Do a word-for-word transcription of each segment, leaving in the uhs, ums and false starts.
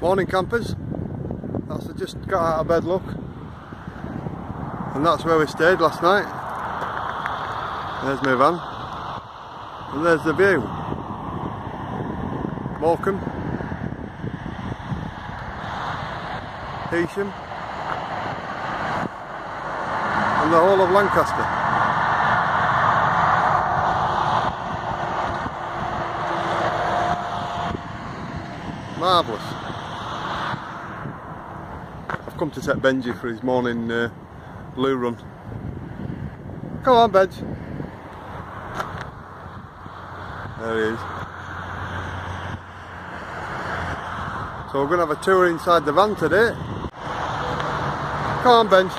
Morning campers, that's the just got out of bed look, and that's where we stayed last night. There's my van, and there's the view, Morecambe, Heysham, and the whole of Lancaster. Marvellous. I've come to take Benji for his morning uh, loo run. Come on, Benj. There he is. So we're going to have a tour inside the van today. Come on, Benj.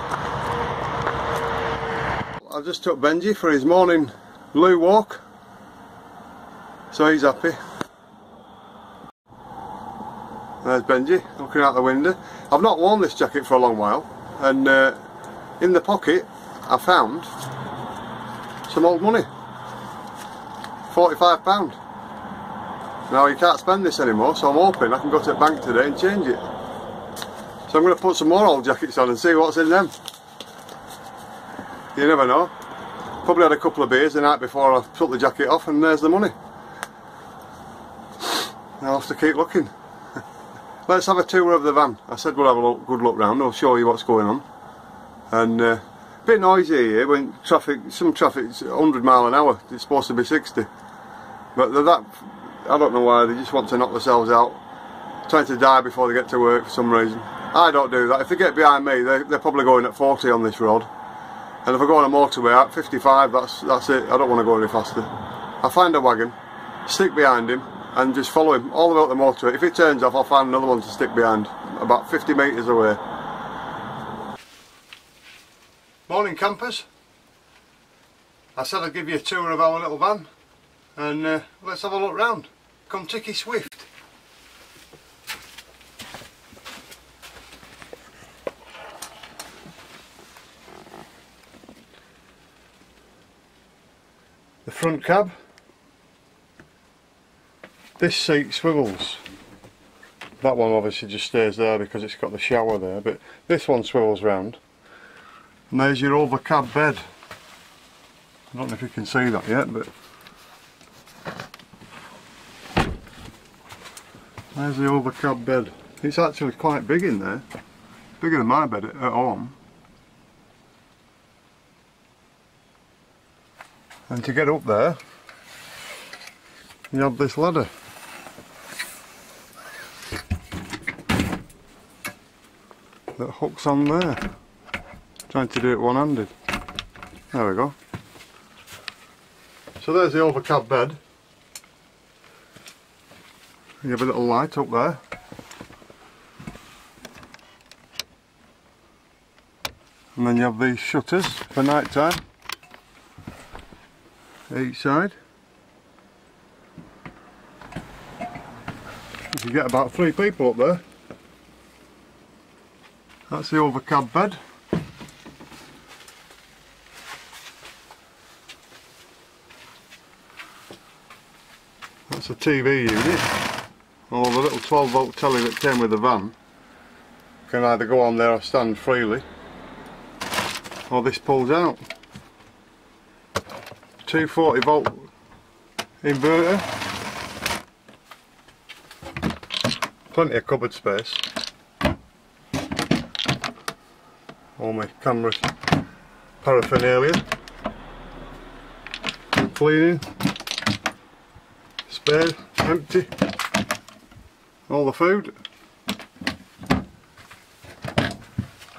I just took Benji for his morning loo walk, so he's happy. There's Benji looking out the window. I've not worn this jacket for a long while, and uh, in the pocket I found some old money, forty-five pounds. Now you can't spend this anymore, so I'm hoping I can go to the bank today and change it. So I'm going to put some more old jackets on and see what's in them. You never know. Probably had a couple of beers the night before I took the jacket off, and there's the money. I'll have to keep looking. Let's have a tour of the van. I said we'll have a look, good look round. I'll show you what's going on. And uh, a bit noisy here when traffic, some traffic's a hundred mile an hour. It's supposed to be sixty. But they're that, I don't know why, they just want to knock themselves out. Trying to die before they get to work for some reason. I don't do that. If they get behind me, they, they're probably going at forty on this road. And if I go on a motorway at fifty-five, that's, that's it. I don't want to go any faster. I find a wagon, stick behind him, and just follow him all the way up the motorway. If he turns off, I'll find another one to stick behind, about fifty metres away. Morning campers. I said I'd give you a tour of our little van, and uh, let's have a look round. Kontiki Swift. The front cab. This seat swivels. That one obviously just stays there because it's got the shower there, but this one swivels round. And there's your over cab bed. I don't know if you can see that yet, but there's the over cab bed. It's actually quite big in there. Bigger than my bed at home. And to get up there, you have this ladder. That hooks on there. Trying to do it one-handed. There we go. So there's the over cab bed. You have a little light up there. And then you have these shutters for night time. Each side. You get about three people up there. That's the over cab bed. That's a T V unit. Oh, the little twelve volt telly that came with the van can either go on there or stand freely, or this pulls out. two forty volt inverter. Plenty of cupboard space. All my camera paraphernalia. Cleaning. Spare. Empty. All the food.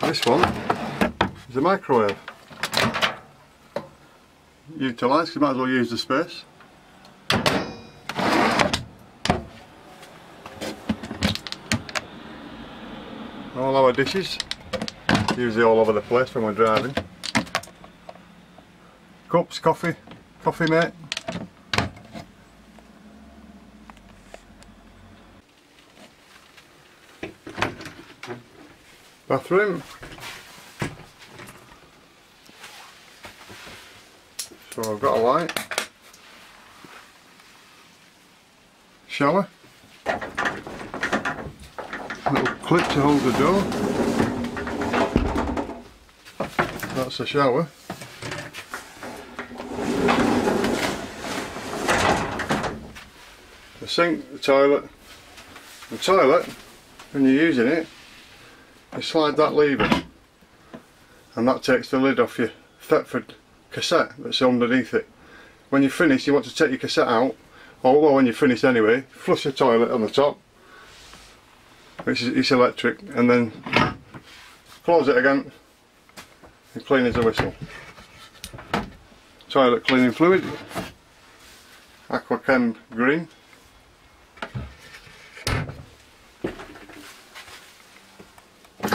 This one is a microwave. Utilised, because you might as well use the space. All our dishes, usually all over the place when we're driving. Cups, coffee, coffee mate. Bathroom. So I've got a light. Shower. clip to hold the door. That's the shower. The sink, the toilet. The toilet, when you're using it, you slide that lever and that takes the lid off your Thetford cassette that's underneath it. When you finish, you want to take your cassette out, although when you finish anyway, flush the toilet on the top, which is it's electric, and then close it again and clean as a whistle. Toilet cleaning fluid, Aqua Chem green.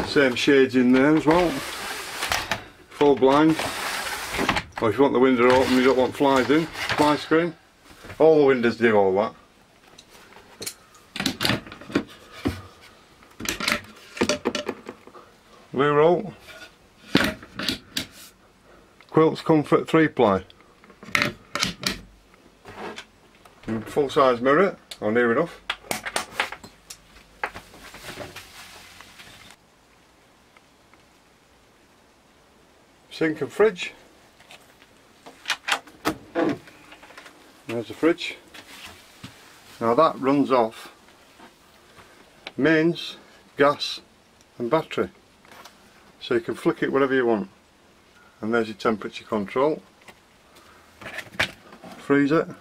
Same shades in there as well, full blind, or if you want the window open, you don't want flies in, fly screen, all the windows do all that. Blue roll, Quilts Comfort three ply, full size mirror, or near enough. Sink and fridge. There's the fridge. Now that runs off mains, gas and battery, so you can flick it wherever you want. And there's your temperature control. Freezer.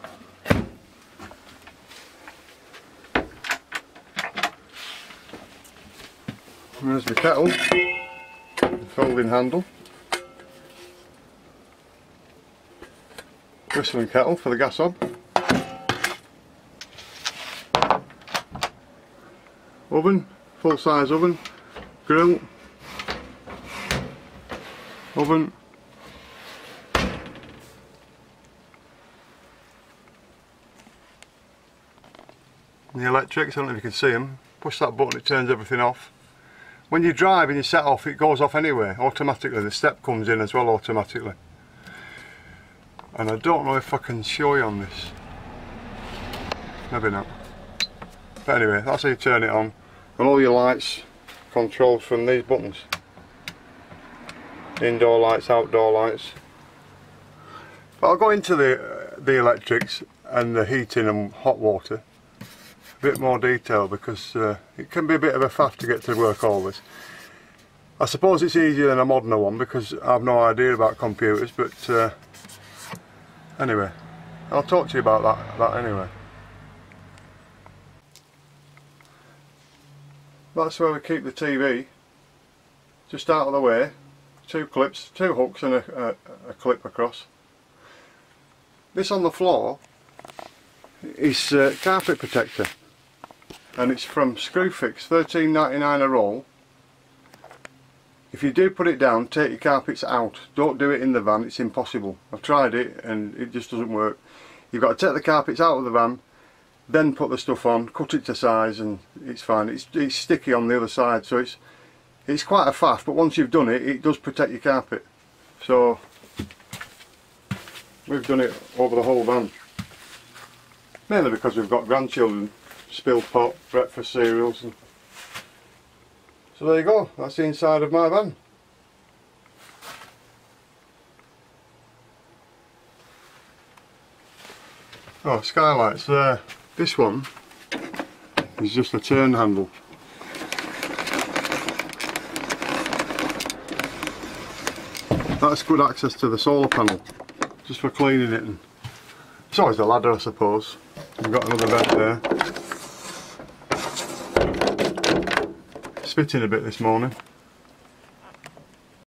There's the kettle, folding handle. Whistling kettle for the gas hob. Oven, full size oven, grill, oven, the electrics, I don't know if you can see them, push that button, it turns everything off. When you drive and you set off, it goes off anyway, automatically, the step comes in as well automatically. And I don't know if I can show you on this. Maybe not. But anyway, that's how you turn it on. And all your lights controlled from these buttons. Indoor lights, outdoor lights. But I'll go into the, uh, the electrics and the heating and hot water a bit more detail, because uh, it can be a bit of a faff to get to work all this. I suppose it's easier than a modern one because I've no idea about computers, but uh, anyway, I'll talk to you about that, that anyway. That's where we keep the T V, just out of the way, two clips, two hooks and a, a, a clip across. This on the floor is uh, carpet protector, and it's from Screwfix, thirteen ninety-nine a roll. If you do put it down, take your carpets out. Don't do it in the van, it's impossible. I've tried it and it just doesn't work. You've got to take the carpets out of the van, then put the stuff on, cut it to size and it's fine. It's, it's sticky on the other side, so it's it's quite a faff, but once you've done it, it does protect your carpet. So, we've done it over the whole van. Mainly because we've got grandchildren, spilled pot, breakfast cereals and... So there you go, that's the inside of my van. Oh, skylights there. This one is just a turn handle. That's good access to the solar panel, just for cleaning it. And it's always a ladder, I suppose. We've got another bed there. Spitting a bit this morning.